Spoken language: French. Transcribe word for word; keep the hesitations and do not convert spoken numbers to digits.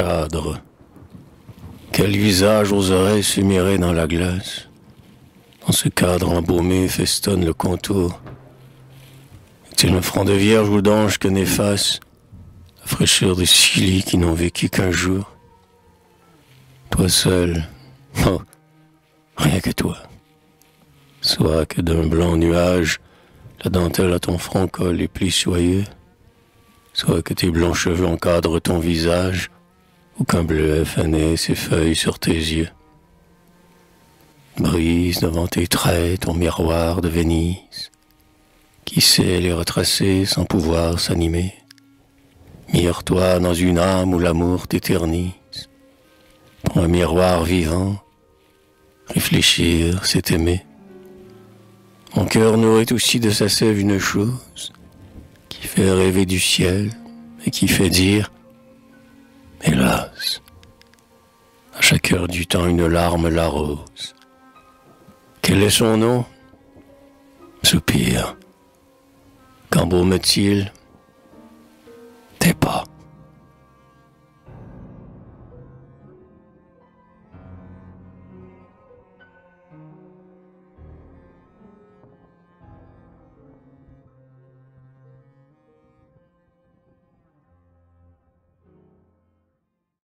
cadre. Quel visage oserait se mirer dans la glace? Dans ce cadre embaumé festonne le contour. Est-il un front de vierge ou d'ange que n'efface la fraîcheur des ciliés qui n'ont vécu qu'un jour? Toi seul, oh, rien que toi. Soit que d'un blanc nuage, la dentelle à ton front colle les plis soyeux, soit que tes blancs cheveux encadrent ton visage, ou qu'un bleuet fané s'effeuille sur tes yeux. Brise devant tes traits ton miroir de Venise, qui sait les retracer sans pouvoir s'animer. Mire-toi dans une âme où l'amour t'éternise. Pour un miroir vivant, réfléchir, c'est aimer. Mon cœur nourrit aussi de sa sève une chose qui fait rêver du ciel et qui fait dire « Hélas !» À chaque heure du temps, une larme l'arrose. Quel est son nom? Soupir. Qu'embaume-t-il?